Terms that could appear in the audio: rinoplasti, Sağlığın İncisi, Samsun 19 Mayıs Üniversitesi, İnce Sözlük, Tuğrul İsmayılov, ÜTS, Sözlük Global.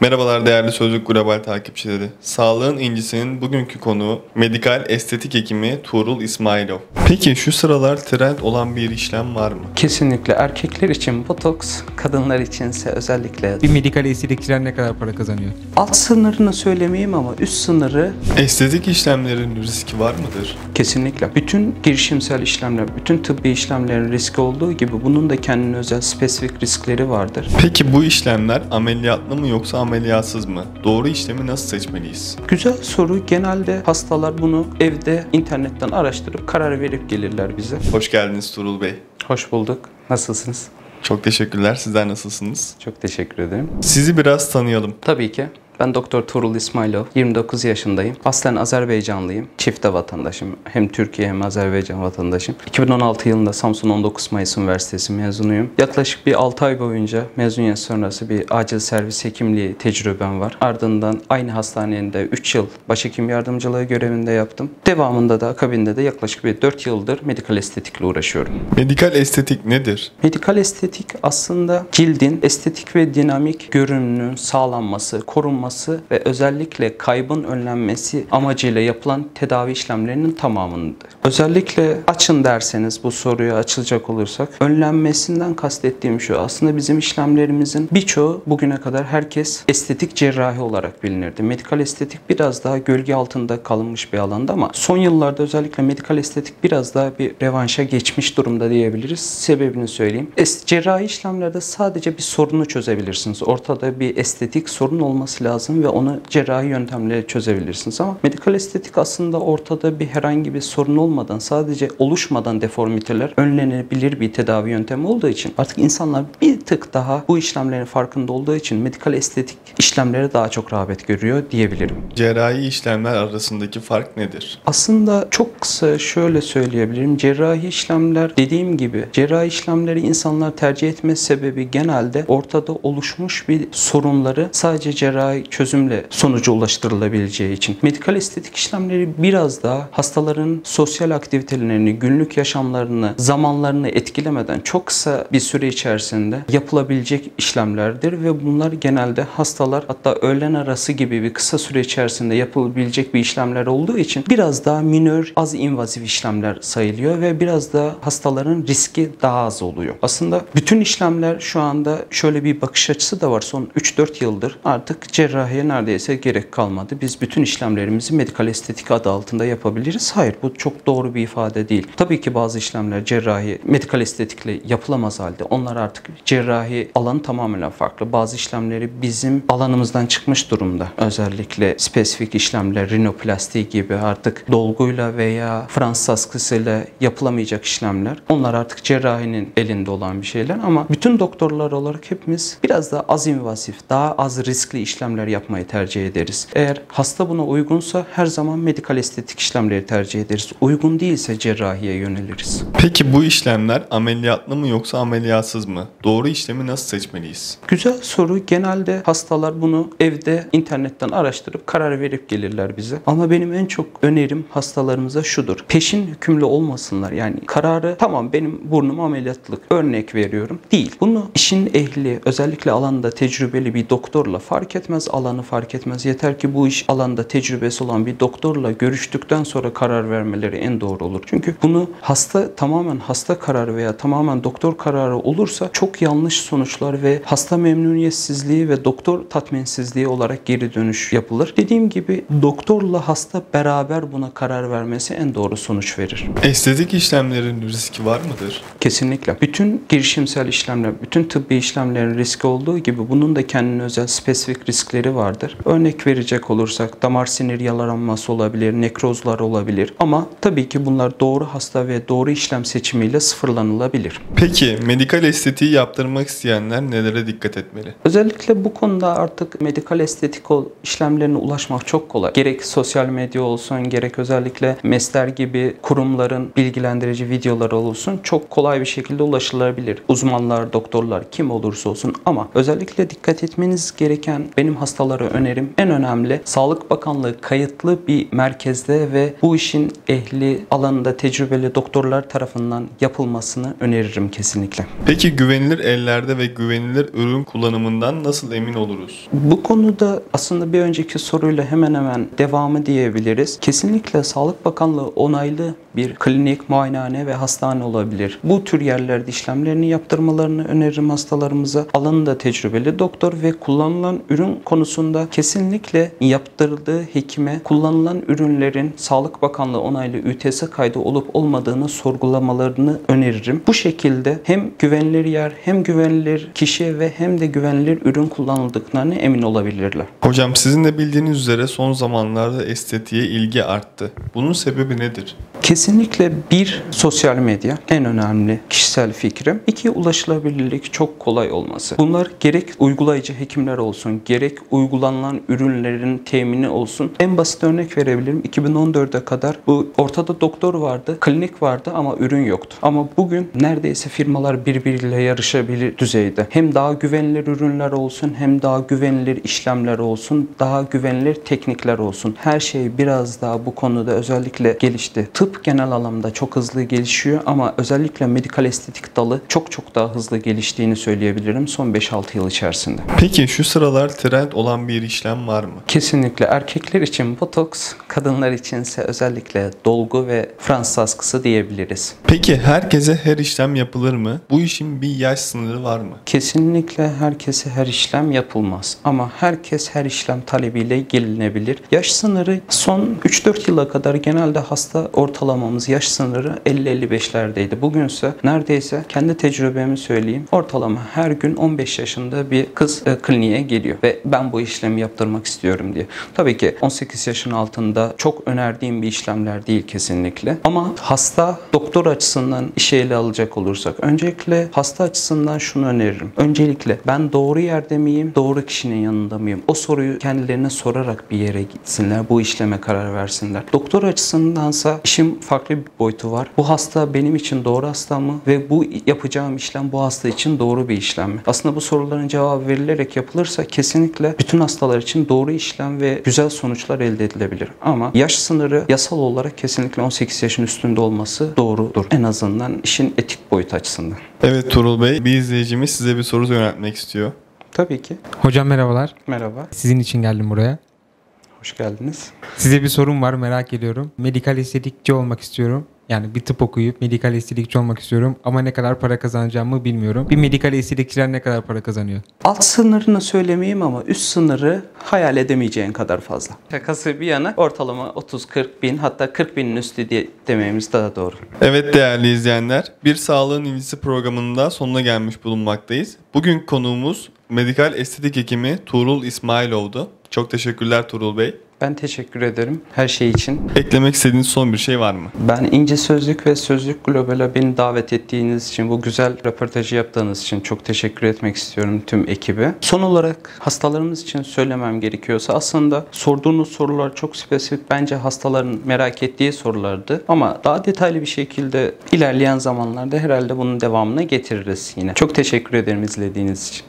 Merhabalar değerli Sözlük Global takipçileri. Sağlığın incisinin bugünkü konuğu medikal estetik hekimi Tuğrul İsmayılov. Peki şu sıralar trend olan bir işlem var mı? Kesinlikle. Erkekler için botoks, kadınlar içinse özellikle... Bir medikal estetikçiler ne kadar para kazanıyor? Alt sınırını söylemeyeyim ama üst sınırı... Estetik işlemlerin riski var mıdır? Kesinlikle. Bütün girişimsel işlemler, bütün tıbbi işlemlerin riski olduğu gibi bunun da kendine özel spesifik riskleri vardır. Peki bu işlemler ameliyatlı mı yoksa ameliyatsız mı? Doğru işlemi nasıl seçmeliyiz? Güzel soru. Genelde hastalar bunu evde internetten araştırıp karar verip gelirler bize. Hoş geldiniz Tuğrul Bey. Hoş bulduk. Nasılsınız? Çok teşekkürler. Sizler nasılsınız? Çok teşekkür ederim. Sizi biraz tanıyalım. Tabii ki. Ben Doktor Tuğrul İsmayılov, 29 yaşındayım. Aslen Azerbaycanlıyım. Çifte vatandaşım. Hem Türkiye hem Azerbaycan vatandaşım. 2016 yılında Samsun 19 Mayıs Üniversitesi mezunuyum. Yaklaşık bir 6 ay boyunca mezuniyet sonrası bir acil servis hekimliği tecrübem var. Ardından aynı hastanede 3 yıl başhekim yardımcılığı görevinde yaptım. Devamında da akabinde de yaklaşık bir 4 yıldır medikal estetikle uğraşıyorum. Medikal estetik nedir? Medikal estetik aslında cildin estetik ve dinamik görünümünün sağlanması, korunması ve özellikle kaybın önlenmesi amacıyla yapılan tedavi işlemlerinin tamamındadır. Özellikle açın derseniz bu soruya açılacak olursak önlenmesinden kastettiğim şu: aslında bizim işlemlerimizin birçoğu bugüne kadar herkes estetik cerrahi olarak bilinirdi. Medikal estetik biraz daha gölge altında kalınmış bir alanda ama son yıllarda özellikle medikal estetik biraz daha bir revanşa geçmiş durumda diyebiliriz. Sebebini söyleyeyim. Cerrahi işlemlerde sadece bir sorunu çözebilirsiniz. Ortada bir estetik sorun olması lazım ve onu cerrahi yöntemle çözebilirsiniz. Ama medikal estetik aslında ortada bir herhangi bir sorun olmadan, sadece oluşmadan deformiteler önlenebilir bir tedavi yöntemi olduğu için artık insanlar bir tık daha bu işlemlerin farkında olduğu için medikal estetik işlemlere daha çok rağbet görüyor diyebilirim. Cerrahi işlemler arasındaki fark nedir? Aslında çok kısa şöyle söyleyebilirim. Cerrahi işlemler, dediğim gibi, cerrahi işlemleri insanlar tercih etme sebebi genelde ortada oluşmuş bir sorunları sadece cerrahi çözümle sonuca ulaştırılabileceği için. Medikal estetik işlemleri biraz daha hastaların sosyal aktivitelerini, günlük yaşamlarını, zamanlarını etkilemeden çok kısa bir süre içerisinde yapılabilecek işlemlerdir ve bunlar genelde hastalar, hatta öğlen arası gibi bir kısa süre içerisinde yapılabilecek bir işlemler olduğu için biraz daha minör, az invazif işlemler sayılıyor ve biraz daha hastaların riski daha az oluyor. Aslında bütün işlemler şu anda şöyle bir bakış açısı da var. Son 3-4 yıldır artık cerrahiye neredeyse gerek kalmadı. Biz bütün işlemlerimizi medikal estetik adı altında yapabiliriz. Hayır, bu çok doğru bir ifade değil. Tabii ki bazı işlemler cerrahi, medikal estetikle yapılamaz halde. Onlar artık cerrahi alanı tamamen farklı. Bazı işlemleri bizim alanımızdan çıkmış durumda. Özellikle spesifik işlemler, rinoplasti gibi artık dolguyla veya Fransız askısıyla yapılamayacak işlemler. Onlar artık cerrahinin elinde olan bir şeyler ama bütün doktorlar olarak hepimiz biraz daha az invazif, daha az riskli işlemler yapmayı tercih ederiz. Eğer hasta buna uygunsa her zaman medikal estetik işlemleri tercih ederiz. Uygun değilse cerrahiye yöneliriz. Peki bu işlemler ameliyatlı mı yoksa ameliyatsız mı? Doğru işlemi nasıl seçmeliyiz? Güzel soru. Genelde hastalar bunu evde internetten araştırıp karar verip gelirler bize. Ama benim en çok önerim hastalarımıza şudur: peşin hükümlü olmasınlar. Yani kararı, tamam benim burnum ameliyatlık, örnek veriyorum, değil. Bunu işin ehli, özellikle alanda tecrübeli bir doktorla, fark etmez, alanı fark etmez. Yeter ki bu iş alanda tecrübesi olan bir doktorla görüştükten sonra karar vermeleri en doğru olur. Çünkü bunu hasta, tamamen hasta kararı veya tamamen doktor kararı olursa çok yanlış sonuçlar ve hasta memnuniyetsizliği ve doktor tatminsizliği olarak geri dönüş yapılır. Dediğim gibi doktorla hasta beraber buna karar vermesi en doğru sonuç verir. Estetik işlemlerin riski var mıdır? Kesinlikle. Bütün girişimsel işlemler, bütün tıbbi işlemlerin riski olduğu gibi bunun da kendine özel spesifik risk vardır. Örnek verecek olursak damar sinir yaralanması olabilir, nekrozlar olabilir ama tabii ki bunlar doğru hasta ve doğru işlem seçimiyle sıfırlanılabilir. Peki medikal estetiği yaptırmak isteyenler nelere dikkat etmeli? Özellikle bu konuda artık medikal estetik işlemlerine ulaşmak çok kolay. Gerek sosyal medya olsun, gerek özellikle Mesler gibi kurumların bilgilendirici videoları olsun, çok kolay bir şekilde ulaşılabilir. Uzmanlar, doktorlar kim olursa olsun ama özellikle dikkat etmeniz gereken, benim hastalara önerim en önemli Sağlık Bakanlığı kayıtlı bir merkezde ve bu işin ehli alanında tecrübeli doktorlar tarafından yapılmasını öneririm kesinlikle. Peki güvenilir ellerde ve güvenilir ürün kullanımından nasıl emin oluruz? Bu konuda aslında bir önceki soruyla hemen hemen devamı diyebiliriz. Kesinlikle Sağlık Bakanlığı onaylı bir klinik, muayenehane ve hastane olabilir. Bu tür yerlerde işlemlerini yaptırmalarını öneririm hastalarımıza. Alanında tecrübeli doktor ve kullanılan ürün konusunda kesinlikle yaptırdığı hekime kullanılan ürünlerin Sağlık Bakanlığı onaylı ÜTS kaydı olup olmadığını sorgulamalarını öneririm. Bu şekilde hem güvenilir yer, hem güvenilir kişi ve hem de güvenilir ürün kullanıldıklarına emin olabilirler. Hocam sizin de bildiğiniz üzere son zamanlarda estetiğe ilgi arttı. Bunun sebebi nedir? Kesinlikle bir, sosyal medya en önemli kişisel fikrim. İki, ulaşılabilirlik çok kolay olması. Bunlar gerek uygulayıcı hekimler olsun, gerek uygulanılan ürünlerin temini olsun. En basit örnek verebilirim. 2014'e kadar bu ortada doktor vardı, klinik vardı ama ürün yoktu. Ama bugün neredeyse firmalar birbiriyle yarışabilir düzeyde. Hem daha güvenilir ürünler olsun, hem daha güvenilir işlemler olsun, daha güvenilir teknikler olsun. Her şey biraz daha bu konuda özellikle gelişti. Tıp genel anlamda çok hızlı gelişiyor ama özellikle medikal estetik dalı çok daha hızlı geliştiğini söyleyebilirim son 5-6 yıl içerisinde. Peki şu sıralar trend olan bir işlem var mı? Kesinlikle. Erkekler için botoks, kadınlar içinse özellikle dolgu ve Fransız askısı diyebiliriz. Peki herkese her işlem yapılır mı? Bu işin bir yaş sınırı var mı? Kesinlikle herkese her işlem yapılmaz ama herkes her işlem talebiyle gelinebilir. Yaş sınırı son 3-4 yıla kadar genelde hasta ortalamamız yaş sınırı 50-55'lerdeydi. Bugünse neredeyse kendi tecrübemi söyleyeyim. Ortalama her gün 15 yaşında bir kız kliniğe geliyor ve ben bu işlemi yaptırmak istiyorum diye. Tabii ki 18 yaşın altında çok önerdiğim bir işlemler değil kesinlikle. Ama hasta doktor açısından işe ele alacak olursak öncelikle hasta açısından şunu öneririm. Öncelikle ben doğru yerde miyim? Doğru kişinin yanında mıyım? O soruyu kendilerine sorarak bir yere gitsinler. Bu işleme karar versinler. Doktor açısındansa İşin farklı bir boyutu var. Bu hasta benim için doğru hasta mı? Ve bu yapacağım işlem bu hasta için doğru bir işlem mi? Aslında bu soruların cevabı verilerek yapılırsa kesinlikle bütün hastalar için doğru işlem ve güzel sonuçlar elde edilebilir. Ama yaş sınırı yasal olarak kesinlikle 18 yaşın üstünde olması doğrudur. En azından işin etik boyutu açısından. Evet Tuğrul Bey, bir izleyicimiz size bir soru yöneltmek istiyor. Tabii ki. Hocam merhabalar. Merhaba. Sizin için geldim buraya. Hoş geldiniz. Size bir sorum var, merak ediyorum. Medikal estetikçi olmak istiyorum. Yani bir tıp okuyup medikal estetikçi olmak istiyorum ama ne kadar para kazanacağımı bilmiyorum. Bir medikal estetikçiler ne kadar para kazanıyor? Alt sınırını söylemeyeyim ama üst sınırı hayal edemeyeceğin kadar fazla. Şakası bir yana ortalama 30-40 bin hatta 40 binin üstü diye dememiz daha doğru. Evet değerli izleyenler, bir sağlığın incisi programının da sonuna gelmiş bulunmaktayız. Bugün konuğumuz medikal estetik hekimi Tuğrul İsmayılov'du. Çok teşekkürler Tuğrul Bey. Ben teşekkür ederim her şey için. Eklemek istediğiniz son bir şey var mı? Ben İnce Sözlük ve Sözlük Global'a beni davet ettiğiniz için, bu güzel röportajı yaptığınız için çok teşekkür etmek istiyorum tüm ekibe. Son olarak hastalarımız için söylemem gerekiyorsa aslında sorduğunuz sorular çok spesifik. Bence hastaların merak ettiği sorulardı. Ama daha detaylı bir şekilde ilerleyen zamanlarda herhalde bunun devamını getiririz yine. Çok teşekkür ederim izlediğiniz için.